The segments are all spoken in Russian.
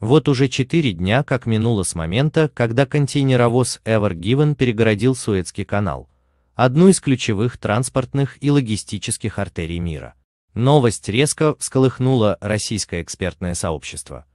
Вот уже 4 дня как минуло с момента, когда контейнеровоз Ever Given перегородил Суэцкий канал, одну из ключевых транспортных и логистических артерий мира. Новость резко всколыхнула российское экспертное сообщество.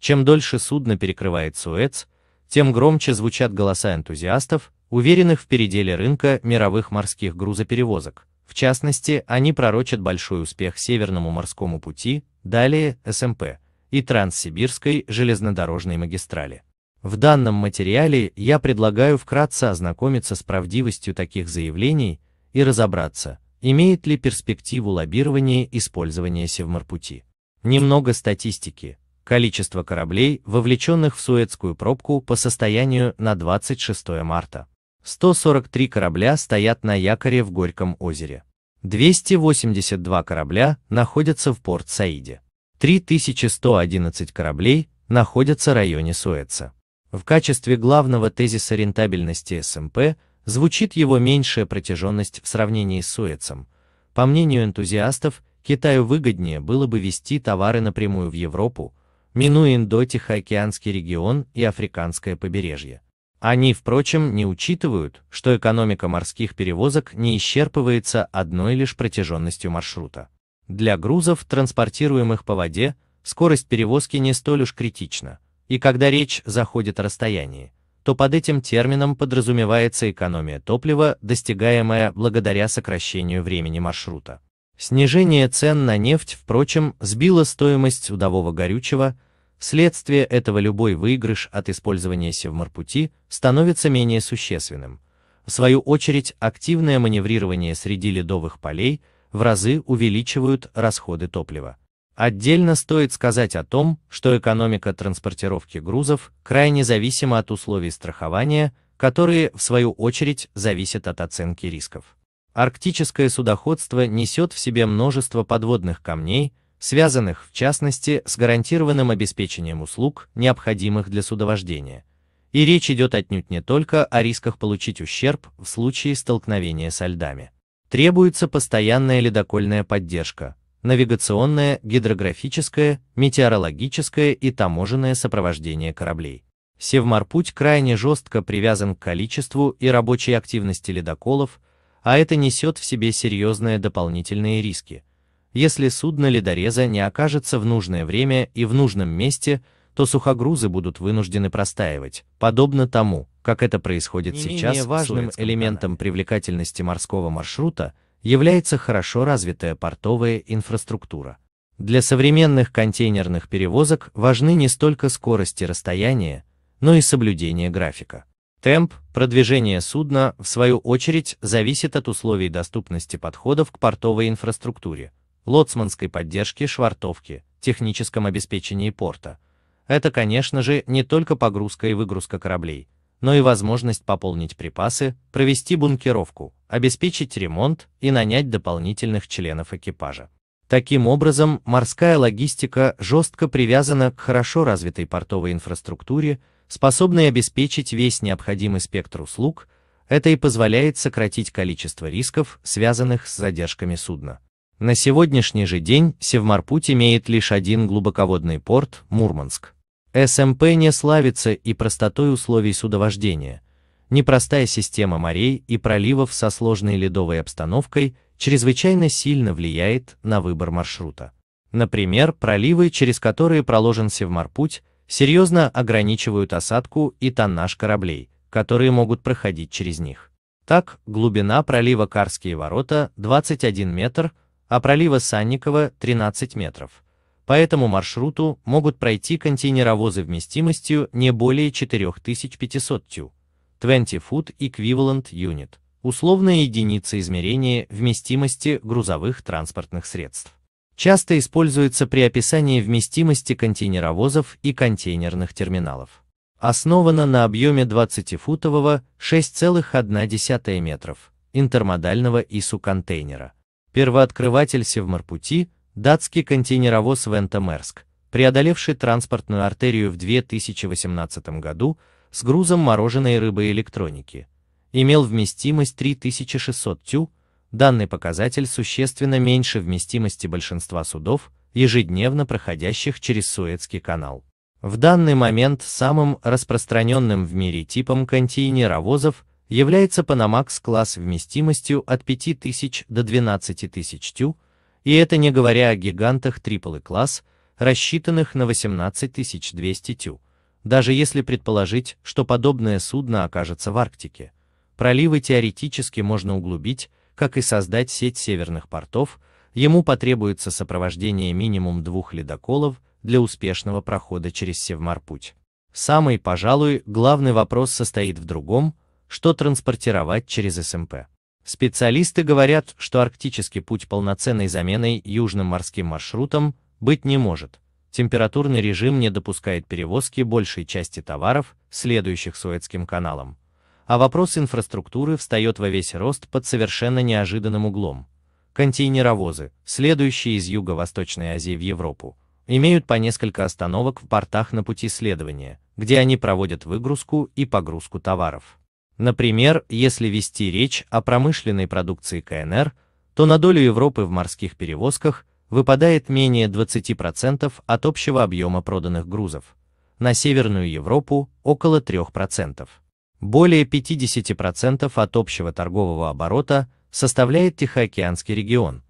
Чем дольше судно перекрывает Суэц, тем громче звучат голоса энтузиастов, уверенных в переделе рынка мировых морских грузоперевозок. В частности, они пророчат большой успех Северному морскому пути, далее СМП, и Транссибирской железнодорожной магистрали. В данном материале я предлагаю вкратце ознакомиться с правдивостью таких заявлений и разобраться, имеет ли перспективу лоббирование использования Севморпути. Немного статистики. Количество кораблей, вовлеченных в Суэцкую пробку по состоянию на 26 марта. 143 корабля стоят на якоре в Горьком озере. 282 корабля находятся в Порт-Саиде. 3111 кораблей находятся в районе Суэца. В качестве главного тезиса рентабельности СМП звучит его меньшая протяженность в сравнении с Суэцем. По мнению энтузиастов, Китаю выгоднее было бы везти товары напрямую в Европу, минуя Индо-Тихоокеанский регион и Африканское побережье. Они, впрочем, не учитывают, что экономика морских перевозок не исчерпывается одной лишь протяженностью маршрута. Для грузов, транспортируемых по воде, скорость перевозки не столь уж критична, и когда речь заходит о расстоянии, то под этим термином подразумевается экономия топлива, достигаемая благодаря сокращению времени маршрута. Снижение цен на нефть, впрочем, сбило стоимость судового горючего. Вследствие этого любой выигрыш от использования Севморпути становится менее существенным. В свою очередь, активное маневрирование среди ледовых полей в разы увеличивают расходы топлива. Отдельно стоит сказать о том, что экономика транспортировки грузов крайне зависима от условий страхования, которые, в свою очередь, зависят от оценки рисков. Арктическое судоходство несет в себе множество подводных камней, связанных, в частности, с гарантированным обеспечением услуг, необходимых для судовождения. И речь идет отнюдь не только о рисках получить ущерб в случае столкновения со льдами. Требуется постоянная ледокольная поддержка, навигационное, гидрографическое, метеорологическое и таможенное сопровождение кораблей. Севморпуть крайне жестко привязан к количеству и рабочей активности ледоколов, а это несет в себе серьезные дополнительные риски. Если судно ледореза не окажется в нужное время и в нужном месте, то сухогрузы будут вынуждены простаивать, подобно тому, как это происходит сейчас. Не менее важным элементом привлекательности морского маршрута является хорошо развитая портовая инфраструктура. Для современных контейнерных перевозок важны не столько скорость и расстояние, но и соблюдение графика. Темп продвижения судна, в свою очередь, зависит от условий доступности подходов к портовой инфраструктуре, лоцманской поддержки, швартовки, техническом обеспечении порта. Это, конечно же, не только погрузка и выгрузка кораблей, но и возможность пополнить припасы, провести бункеровку, обеспечить ремонт и нанять дополнительных членов экипажа. Таким образом, морская логистика жестко привязана к хорошо развитой портовой инфраструктуре, способной обеспечить весь необходимый спектр услуг. Это и позволяет сократить количество рисков, связанных с задержками судна. На сегодняшний же день Севморпуть имеет лишь один глубоководный порт – Мурманск. СМП не славится и простотой условий судовождения. Непростая система морей и проливов со сложной ледовой обстановкой чрезвычайно сильно влияет на выбор маршрута. Например, проливы, через которые проложен Севморпуть, серьезно ограничивают осадку и тоннаж кораблей, которые могут проходить через них. Так, глубина пролива Карские ворота – 21 метр, а пролива Санникова – 13 метров. По этому маршруту могут пройти контейнеровозы вместимостью не более 4500 TEU, 20 Foot Equivalent Unit, условная единица измерения вместимости грузовых транспортных средств. Часто используется при описании вместимости контейнеровозов и контейнерных терминалов. Основана на объеме 20-футового 6,1 метров интермодального ИСУ контейнера. Первооткрыватель Севморпути – датский контейнеровоз Вентомерск, преодолевший транспортную артерию в 2018 году с грузом мороженой рыбы и электроники, имел вместимость 3600 TEU. Данный показатель существенно меньше вместимости большинства судов, ежедневно проходящих через Суэцкий канал. В данный момент самым распространенным в мире типом контейнеровозов является Панамакс класс вместимостью от 5000 до 12000 TEU, и это не говоря о гигантах триплы класс, рассчитанных на 18200 TEU, даже если предположить, что подобное судно окажется в Арктике. Проливы теоретически можно углубить, как и создать сеть северных портов, ему потребуется сопровождение минимум 2 ледоколов для успешного прохода через Севморпуть. Самый, пожалуй, главный вопрос состоит в другом: что транспортировать через СМП. Специалисты говорят, что арктический путь полноценной заменой южным морским маршрутом быть не может. Температурный режим не допускает перевозки большей части товаров, следующих Суэцким каналом. А вопрос инфраструктуры встает во весь рост под совершенно неожиданным углом. Контейнеровозы, следующие из Юго-Восточной Азии в Европу, имеют по несколько остановок в портах на пути следования, где они проводят выгрузку и погрузку товаров. Например, если вести речь о промышленной продукции КНР, то на долю Европы в морских перевозках выпадает менее 20% от общего объема проданных грузов, на Северную Европу – около 3%. Более 50% от общего торгового оборота составляет Тихоокеанский регион,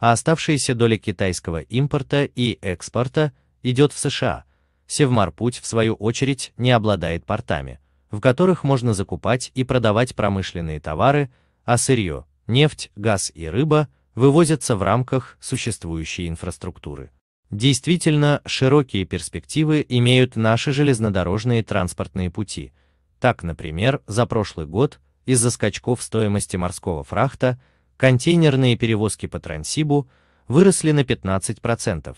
а оставшаяся доля китайского импорта и экспорта идет в США. Севморпуть, в свою очередь, не обладает портами, в которых можно закупать и продавать промышленные товары, а сырье, нефть, газ и рыба вывозятся в рамках существующей инфраструктуры. Действительно, широкие перспективы имеют наши железнодорожные транспортные пути. Так, например, за прошлый год из-за скачков стоимости морского фрахта контейнерные перевозки по Транссибу выросли на 15%.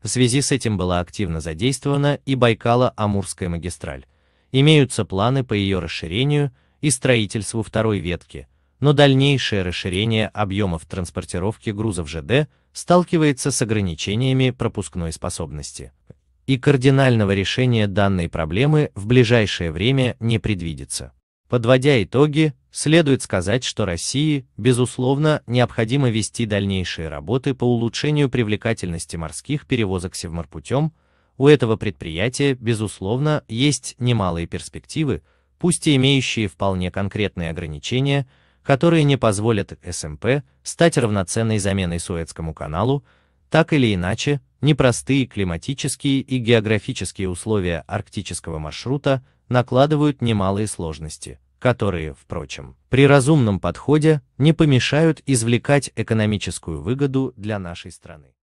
В связи с этим была активно задействована и Байкало-Амурская магистраль. Имеются планы по ее расширению и строительству второй ветки, но дальнейшее расширение объемов транспортировки грузов ЖД сталкивается с ограничениями пропускной способности. И кардинального решения данной проблемы в ближайшее время не предвидится. Подводя итоги, следует сказать, что России, безусловно, необходимо вести дальнейшие работы по улучшению привлекательности морских перевозок Севморпутем. У этого предприятия, безусловно, есть немалые перспективы, пусть и имеющие вполне конкретные ограничения, которые не позволят СМП стать равноценной заменой Суэцкому каналу. Так или иначе, непростые климатические и географические условия арктического маршрута накладывают немалые сложности, которые, впрочем, при разумном подходе не помешают извлекать экономическую выгоду для нашей страны.